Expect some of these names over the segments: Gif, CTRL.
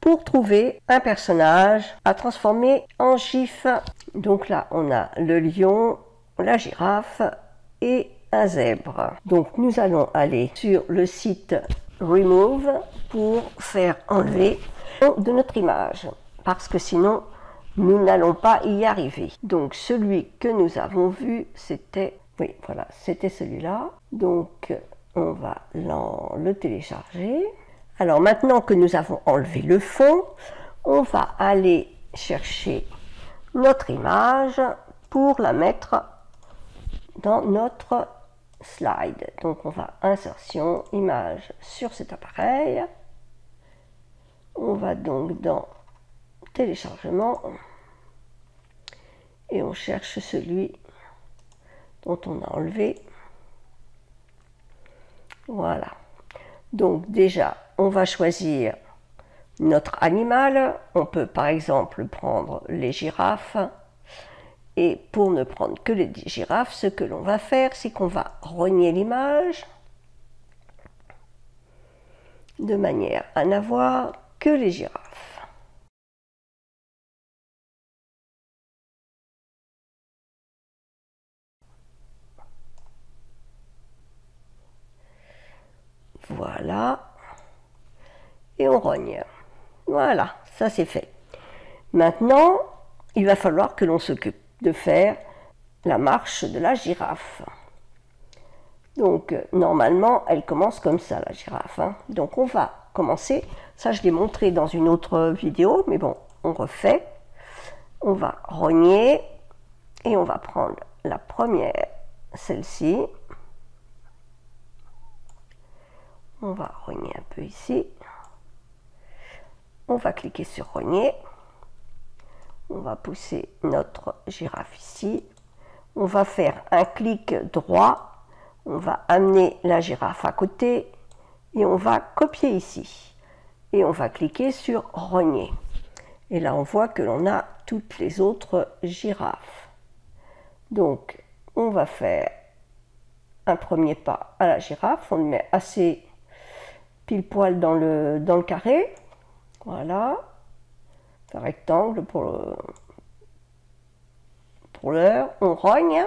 pour trouver un personnage à transformer en gif. Donc là, on a le lion, la girafe et un zèbre. Donc nous allons aller sur le site Remove pour faire enlever de notre image, parce que sinon nous n'allons pas y arriver. Donc celui que nous avons vu, c'était, oui, voilà, c'était celui-là. Donc on va le télécharger. Alors maintenant que nous avons enlevé le fond, on va aller chercher notre image pour la mettre dans notre slide. Donc on va insertion, image sur cet appareil. On va donc dans téléchargement et on cherche celui dont on a enlevé. Voilà. Donc déjà, on va choisir notre animal. On peut par exemple prendre les girafes. Et pour ne prendre que les girafes, ce que l'on va faire, c'est qu'on va rogner l'image de manière à n'avoir que les girafes. Voilà, et on rogne. Voilà, ça c'est fait. Maintenant, il va falloir que l'on s'occupe de faire la marche de la girafe. Donc, normalement, elle commence comme ça, la girafe, hein. Donc, on va commencer. Ça, je l'ai montré dans une autre vidéo, mais bon, on refait. On va rogner et on va prendre la première, celle-ci. On va rogner un peu ici. On va cliquer sur rogner. On va pousser notre girafe ici. On va faire un clic droit. On va amener la girafe à côté. Et on va copier ici. Et on va cliquer sur rogner. Et là, on voit que l'on a toutes les autres girafes. Donc, on va faire un premier pas à la girafe. On le met assez pile poil dans le carré, voilà, un rectangle pour l'heure. On rogne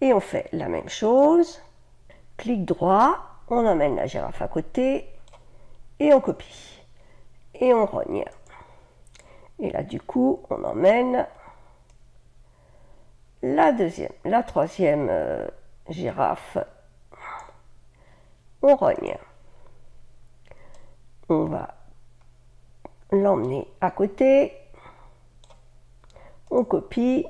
et on fait la même chose, clic droit, on amène la girafe à côté et on copie et on rogne, et là du coup on emmène la troisième girafe, on rogne. On va l'emmener à côté, on copie,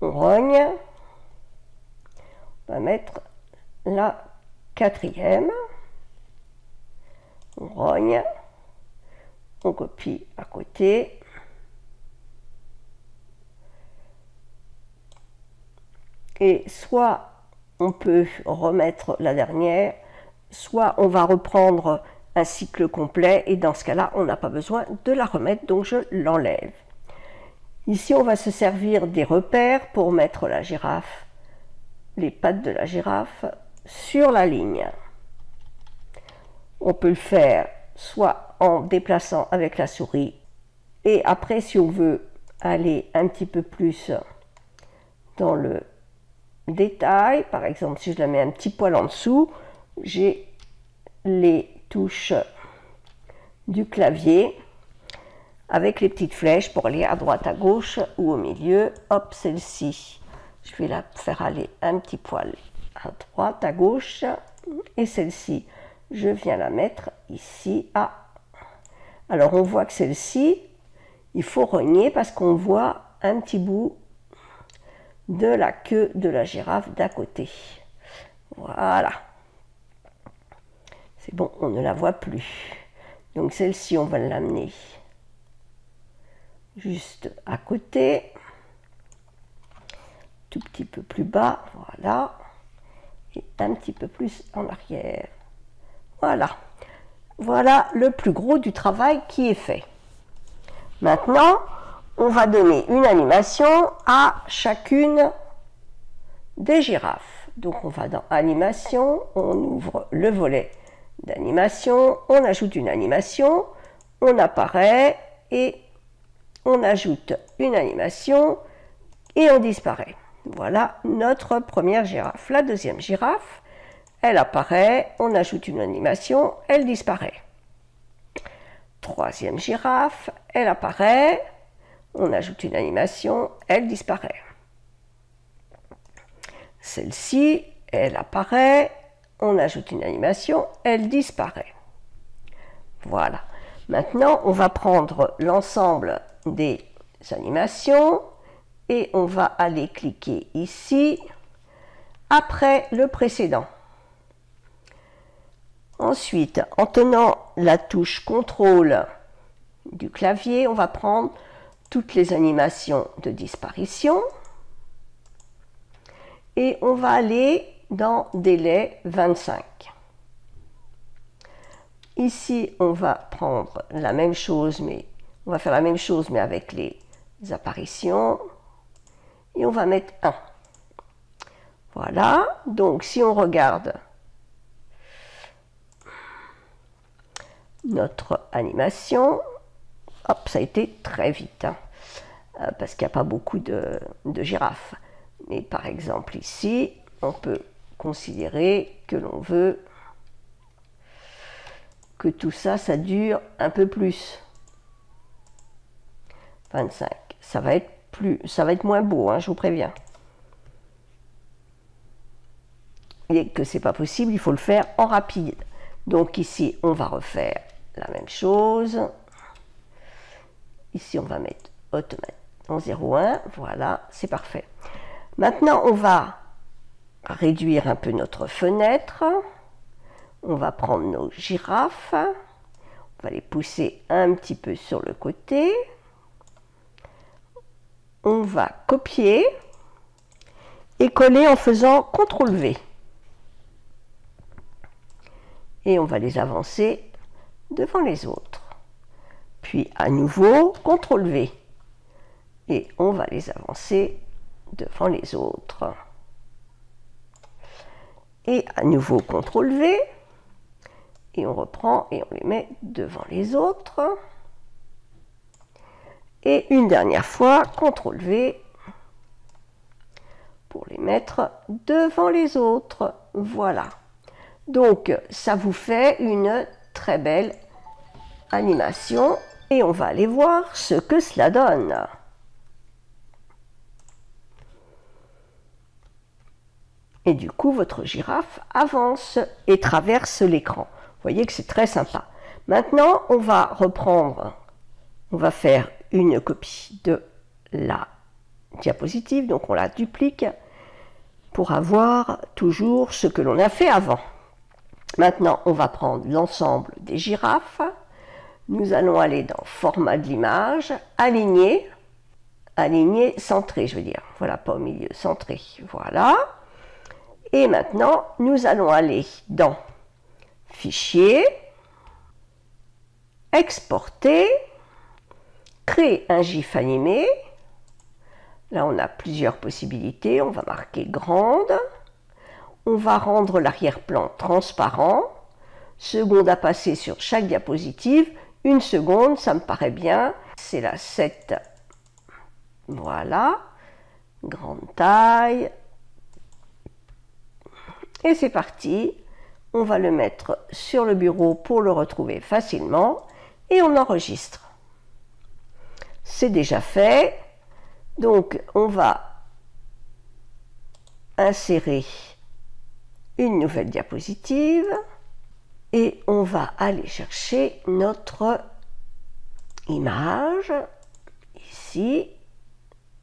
on rogne, on va mettre la quatrième, on rogne, on copie à côté, et soit on peut remettre la dernière, soit on va reprendre un cycle complet, et dans ce cas-là, on n'a pas besoin de la remettre, donc je l'enlève. Ici, on va se servir des repères pour mettre la girafe, les pattes de la girafe, sur la ligne. On peut le faire soit en déplaçant avec la souris, et après, si on veut aller un petit peu plus dans le détail, par exemple, si je la mets un petit poil en dessous, j'ai les touche du clavier avec les petites flèches pour aller à droite, à gauche ou au milieu. Hop, celle-ci, je vais la faire aller un petit poil à droite, à gauche, et celle-ci, je viens la mettre ici. Ah, alors on voit que celle-ci, il faut rogner parce qu'on voit un petit bout de la queue de la girafe d'à côté. Voilà. C'est bon, on ne la voit plus. Donc celle-ci, on va l'amener juste à côté, tout petit peu plus bas, voilà, et un petit peu plus en arrière. Voilà, voilà le plus gros du travail qui est fait. Maintenant, on va donner une animation à chacune des girafes. Donc on va dans animation, on ouvre le volet d'animation, on ajoute une animation, on apparaît et on ajoute une animation et on disparaît. Voilà notre première girafe. La deuxième girafe, elle apparaît, on ajoute une animation, elle disparaît. Troisième girafe, elle apparaît, on ajoute une animation, elle disparaît. Celle-ci, elle apparaît, on ajoute une animation, elle disparaît. Voilà. Maintenant, on va prendre l'ensemble des animations et on va aller cliquer ici, après le précédent. Ensuite, en tenant la touche CTRL du clavier, on va prendre toutes les animations de disparition et on va aller dans délai 25. Ici, on va prendre la même chose, mais on va faire la même chose, mais avec les apparitions. Et on va mettre 1. Voilà. Donc, si on regarde notre animation, hop, ça a été très vite, hein, parce qu'il n'y a pas beaucoup de girafes. Mais par exemple, ici, on peut considérer que l'on veut que tout ça, ça dure un peu plus. 25. Ça va être moins beau, hein, je vous préviens. Et que c'est pas possible, il faut le faire en rapide. Donc ici, on va refaire la même chose. Ici, on va mettre en 0,1. Voilà, c'est parfait. Maintenant, on va réduire un peu notre fenêtre. On va prendre nos girafes. On va les pousser un petit peu sur le côté. On va copier et coller en faisant CTRL-V. Et on va les avancer devant les autres. Puis à nouveau, CTRL-V. Et on va les avancer devant les autres. Et à nouveau, CTRL-V. Et on reprend et on les met devant les autres. Et une dernière fois, CTRL-V pour les mettre devant les autres. Voilà. Donc, ça vous fait une très belle animation. Et on va aller voir ce que cela donne. Et du coup, votre girafe avance et traverse l'écran. Vous voyez que c'est très sympa. Maintenant, on va reprendre. On va faire une copie de la diapositive, donc on la duplique pour avoir toujours ce que l'on a fait avant. Maintenant, on va prendre l'ensemble des girafes. Nous allons aller dans format de l'image, aligner, centré, je veux dire. Voilà, pas au milieu, centré. Voilà. Et maintenant, nous allons aller dans fichier, exporter, créer un GIF animé. Là, on a plusieurs possibilités. On va marquer grande. On va rendre l'arrière-plan transparent. Seconde à passer sur chaque diapositive. 1 seconde, ça me paraît bien. C'est la 7. Voilà. Grande taille. Et c'est parti. On va le mettre sur le bureau pour le retrouver facilement. Et on enregistre. C'est déjà fait, donc on va insérer une nouvelle diapositive et on va aller chercher notre image ici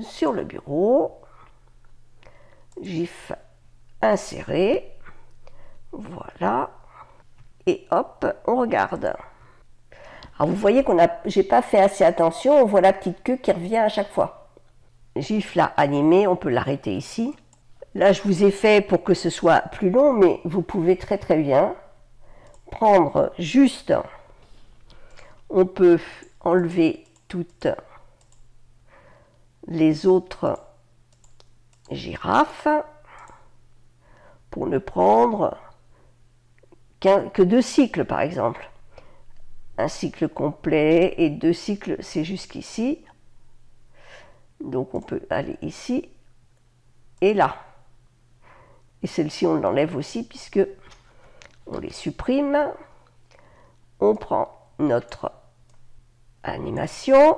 sur le bureau, GIF inséré, voilà, et hop, on regarde. Alors vous voyez qu'on a, j'ai pas fait assez attention, on voit la petite queue qui revient à chaque fois. GIF là, animé, on peut l'arrêter ici. Là, je vous ai fait pour que ce soit plus long, mais vous pouvez très très bien prendre juste. On peut enlever toutes les autres girafes pour ne prendre que 2 cycles par exemple. Un cycle complet et 2 cycles, c'est jusqu'ici. Donc on peut aller ici et là. Et celle-ci, on l'enlève aussi puisque on les supprime. On prend notre animation.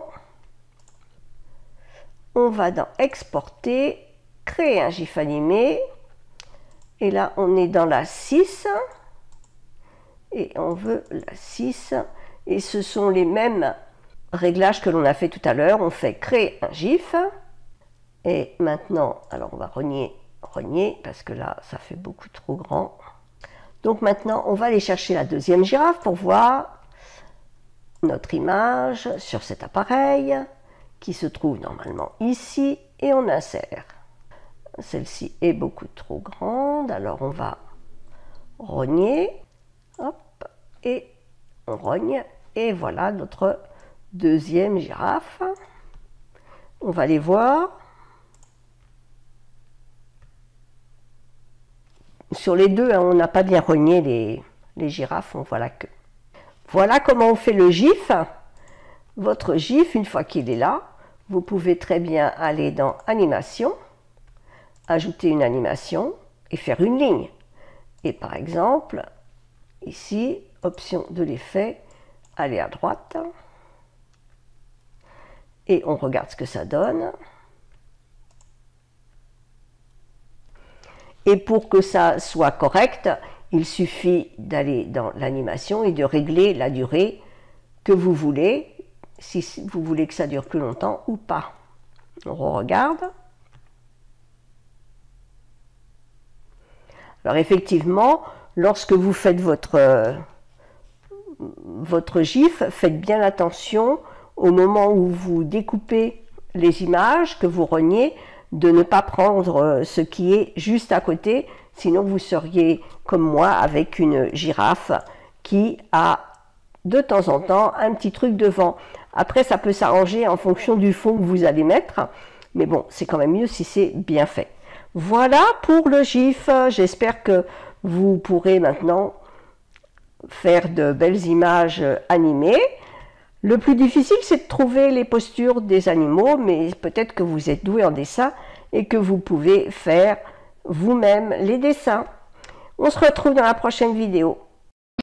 On va dans exporter, créer un GIF animé. Et là, on est dans la 6. Et on veut la 6. Et ce sont les mêmes réglages que l'on a fait tout à l'heure. On fait créer un GIF. Et maintenant, alors on va rogner parce que là, ça fait beaucoup trop grand. Donc maintenant, on va aller chercher la deuxième girafe pour voir notre image sur cet appareil qui se trouve normalement ici et on insère. Celle-ci est beaucoup trop grande, alors on va rogner. Hop, et on rogne. Et voilà notre deuxième girafe. On va les voir. Sur les deux, hein, on n'a pas bien rogné les girafes, on voit la queue. Voilà comment on fait le GIF. Votre GIF, une fois qu'il est là, vous pouvez très bien aller dans Animation, ajouter une animation et faire une ligne. Et par exemple, ici, option de l'effet, aller à droite. Et on regarde ce que ça donne. Et pour que ça soit correct, il suffit d'aller dans l'animation et de régler la durée que vous voulez, si vous voulez que ça dure plus longtemps ou pas. On regarde. Alors effectivement, lorsque vous faites votre GIF, faites bien attention au moment où vous découpez les images, que vous rognez, de ne pas prendre ce qui est juste à côté, sinon vous seriez comme moi avec une girafe qui a de temps en temps un petit truc devant. Après, ça peut s'arranger en fonction du fond que vous allez mettre, mais bon, c'est quand même mieux si c'est bien fait. Voilà pour le GIF. J'espère que vous pourrez maintenant faire de belles images animées. Le plus difficile, c'est de trouver les postures des animaux, mais peut-être que vous êtes doué en dessin et que vous pouvez faire vous-même les dessins. On se retrouve dans la prochaine vidéo.